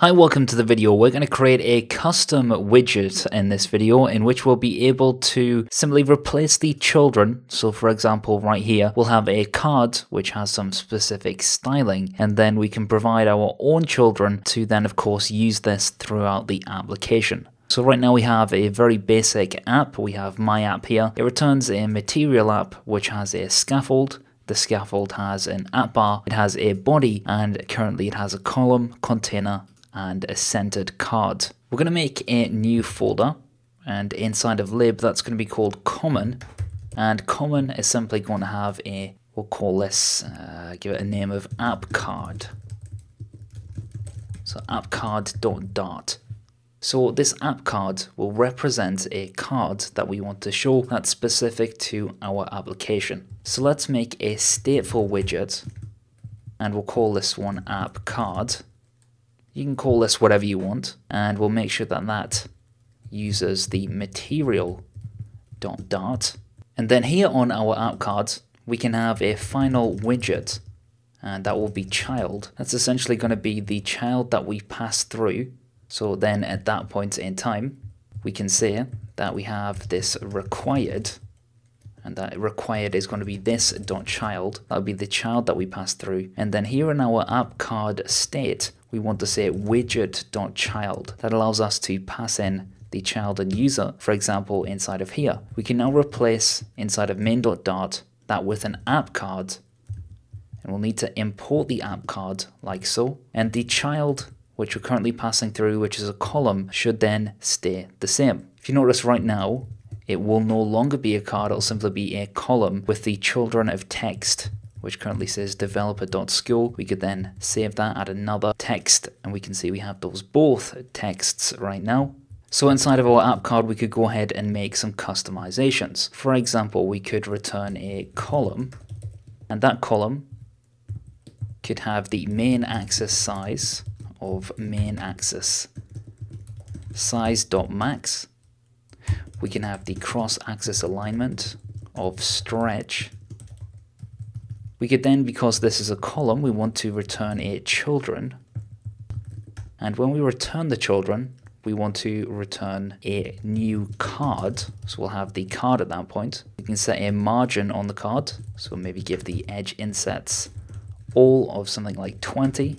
Hi, welcome to the video. We're going to create a custom widget in this video in which we'll be able to simply replace the children. So for example, right here, we'll have a card which has some specific styling, and then we can provide our own children to then of course use this throughout the application. So right now we have a very basic app. We have my app here. It returns a material app which has a scaffold. The scaffold has an app bar, it has a body, and currently it has a column, container, and a centered card. We're going to make a new folder, and inside of lib that's going to be called common, and common is simply going to have a, we'll call this, give it a name of app card. So app card.dart. So this app card will represent a card that we want to show that's specific to our application. So let's make a stateful widget, and we'll call this one app card. You can call this whatever you want, and we'll make sure that that uses the material.dart. And then here on our app card, we can have a final widget, and that will be child. That's essentially going to be the child that we pass through. So then at that point in time, we can say that we have this required, and that required is going to be this.child. That'll be the child that we pass through. And then here in our app card state, we want to say widget.child. That allows us to pass in the child and user, for example, inside of here. We can now replace inside of main.dart that with an app card, and we'll need to import the app card like so. And the child, which we're currently passing through, which is a column, should then stay the same. If you notice right now, it will no longer be a card, it'll simply be a column with the children of text, which currently says developer.school. We could then save that, add another text, and we can see we have those both texts right now. So inside of our app card, we could go ahead and make some customizations. For example, we could return a column, and that column could have the main axis size of main axis size.max. We can have the cross axis alignment of stretch. We could then, because this is a column, we want to return a children. And when we return the children, we want to return a new card. So we'll have the card at that point. We can set a margin on the card. So maybe give the edge insets all of something like 20.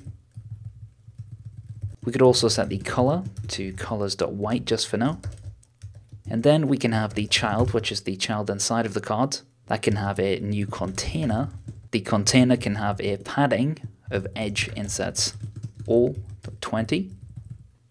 We could also set the color to colors.white just for now. And then we can have the child, which is the child inside of the card. That can have a new container. The container can have a padding of edge insets all 20.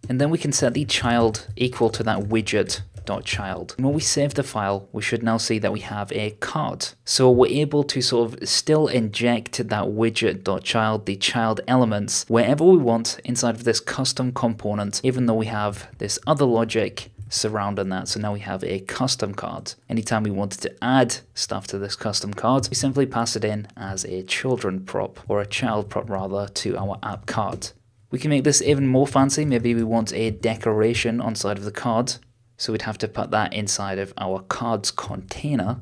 And then we can set the child equal to that widget.child. And when we save the file, we should now see that we have a card. So we're able to sort of still inject that widget.child, the child elements, wherever we want inside of this custom component, even though we have this other logic surrounding that. So now we have a custom card. Anytime we wanted to add stuff to this custom card, we simply pass it in as a children prop, or a child prop rather, to our app card. We can make this even more fancy. Maybe we want a decoration on side of the card. So we'd have to put that inside of our card's container.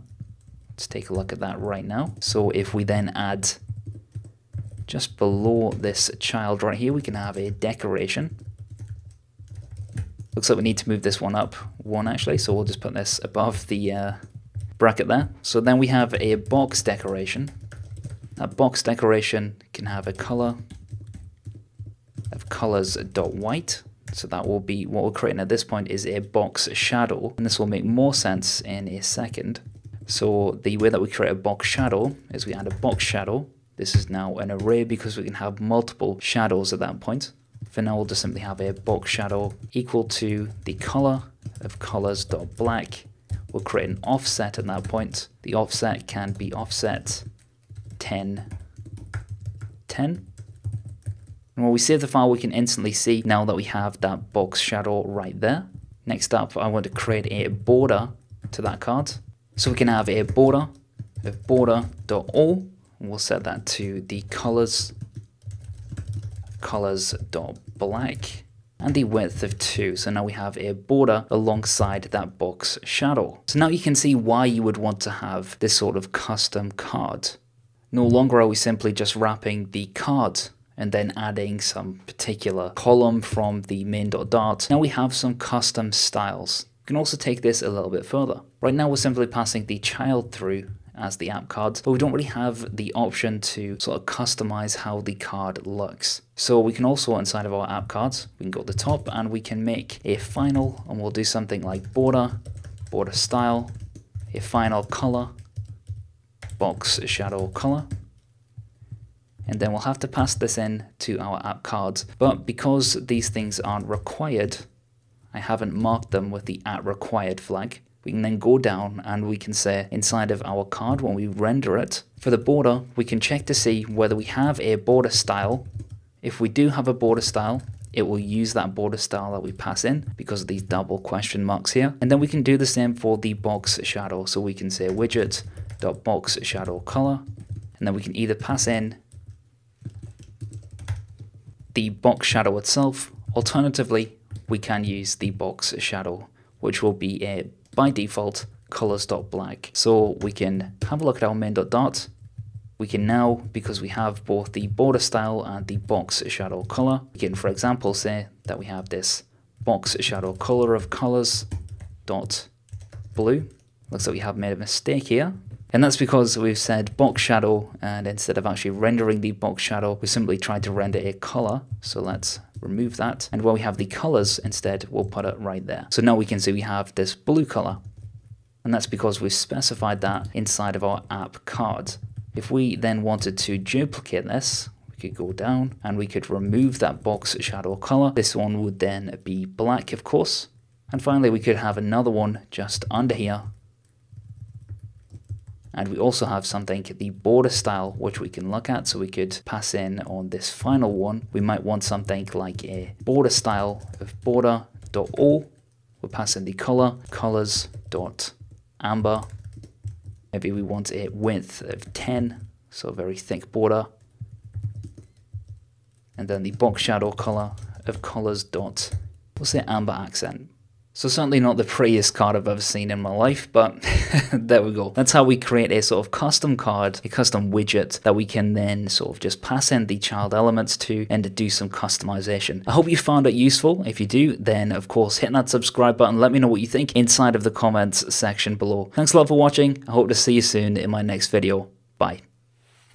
Let's take a look at that right now. So if we then add just below this child right here, we can have a decoration. Looks like we need to move this one up one actually, so we'll just put this above the bracket there. So then we have a box decoration. That box decoration can have a color of colors.white. So that will be what we're creating at this point, is a box shadow, and this will make more sense in a second. So the way that we create a box shadow is we add a box shadow. This is now an array because we can have multiple shadows at that point. For now, we'll just simply have a box shadow equal to the color of colors.black. We'll create an offset at that point. The offset can be offset 10, 10. And when we save the file, we can instantly see now that we have that box shadow right there. Next up, I want to create a border to that card. So we can have a border of border.all, and we'll set that to the colors.black, and the width of 2. So now we have a border alongside that box shadow. So now you can see why you would want to have this sort of custom card. No longer are we simply just wrapping the card and then adding some particular column from the main.dart. Now we have some custom styles. You can also take this a little bit further. Right now we're simply passing the child through as the app card, but we don't really have the option to sort of customize how the card looks. So we can also, inside of our app cards, we can go to the top and we can make a final, and we'll do something like border, border style, a final color, box shadow color, and then we'll have to pass this in to our app cards. But because these things aren't required, I haven't marked them with the @required flag. We can then go down and we can say inside of our card, when we render it, for the border, we can check to see whether we have a border style. If we do have a border style, it will use that border style that we pass in because of these double question marks here. And then we can do the same for the box shadow. So we can say widget.box shadow color, and then we can either pass in the box shadow itself. Alternatively, we can use the box shadow, which will be a by default colors.black. So we can have a look at our main.dart. We can now, because we have both the border style and the box shadow color, we can, for example, say that we have this box shadow color of colors.blue. Looks like we have made a mistake here. And that's because we've said box shadow, and instead of actually rendering the box shadow, we simply tried to render a color. So let's remove that. And where we have the colors instead, we'll put it right there. So now we can see we have this blue color. And that's because we've specified that inside of our app card. If we then wanted to duplicate this, we could go down and we could remove that box shadow color. This one would then be black, of course. And finally, we could have another one just under here. And we also have something, the border style, which we can look at. So we could pass in on this final one. We might want something like a border style of border.all. We'll pass in the color, colors.amber. Maybe we want a width of 10, so a very thick border. And then the box shadow color of colors. We'll say amber accent. So certainly not the prettiest card I've ever seen in my life, but there we go. That's how we create a sort of custom card, a custom widget that we can then sort of just pass in the child elements to and to do some customization. I hope you found it useful. If you do, then of course, hit that subscribe button. Let me know what you think inside of the comments section below. Thanks a lot for watching. I hope to see you soon in my next video. Bye.